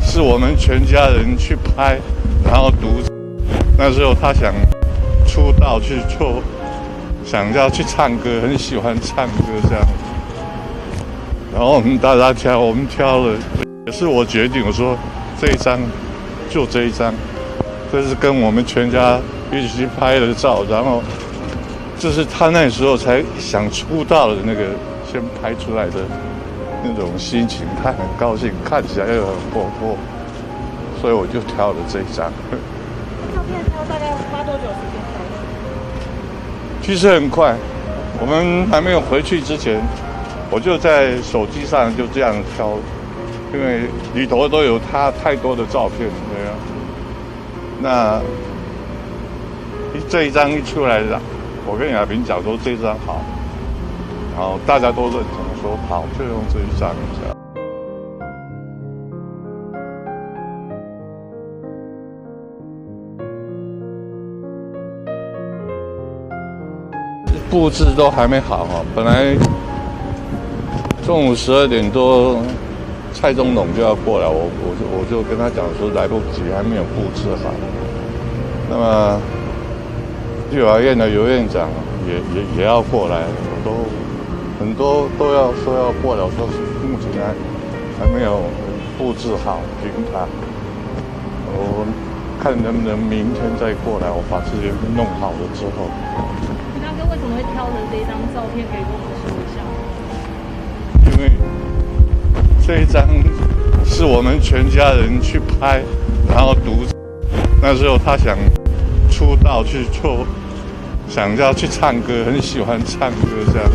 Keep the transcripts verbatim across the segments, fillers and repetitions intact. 是我们全家人去拍，然后读。那时候他想出道去做，想要去唱歌，很喜欢唱歌这样。然后我们大家挑，我们挑了，也是我决定。我说这一张就这一张，这是跟我们全家一起拍的照。然后这是他那时候才想出道的那个，先拍出来的。 那种心情，他很高兴，看起来又很活泼，所以我就挑了这一张。照片挑大概花多久时间拍的？其实很快，我们还没有回去之前，我就在手机上就这样挑，因为里头都有他太多的照片，对啊。那这一张一出来的，我跟雅萍讲说这一张好，然后大家都认同。 说好，就用这一张一下。布置都还没好啊，本来中午十二点多，蔡总统就要过来，我我就我就跟他讲说来不及，还没有布置好。那么立法院的尤院长也也也要过来，我都。 很多都要说要过了，说目前还还没有布置好平台，我看能不能明天再过来，我把这些弄好了之后。大哥为什么会挑着这一张照片给我们说一下？因为这一张是我们全家人去拍，然后读。那时候他想出道去做，想要去唱歌，很喜欢唱歌这样。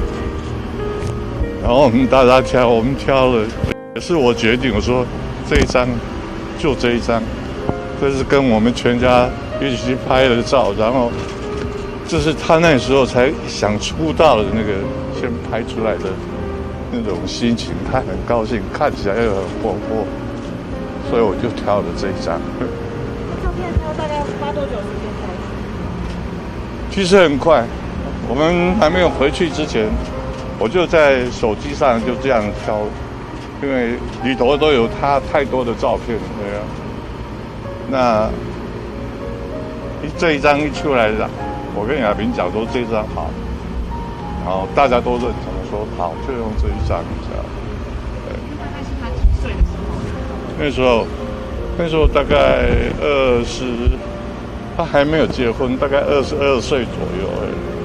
然后我们大家挑，我们挑了，也是我决定。我说这一张就这一张，这是跟我们全家一起拍的照。然后这是他那时候才想出道的那个，先拍出来的那种心情，他很高兴，看起来又很活泼，所以我就挑了这一张。照片挑大概花多久时间拍的？其实很快，我们还没有回去之前。 我就在手机上就这样挑，因为里头都有他太多的照片，对啊。那这一张一出来的，我跟雅萍讲说这张好，然后大家都认同说好，就用这一张这样。大概是他几岁的时候？那时候，那时候大概二十，他还没有结婚，大概二十二岁左右而已。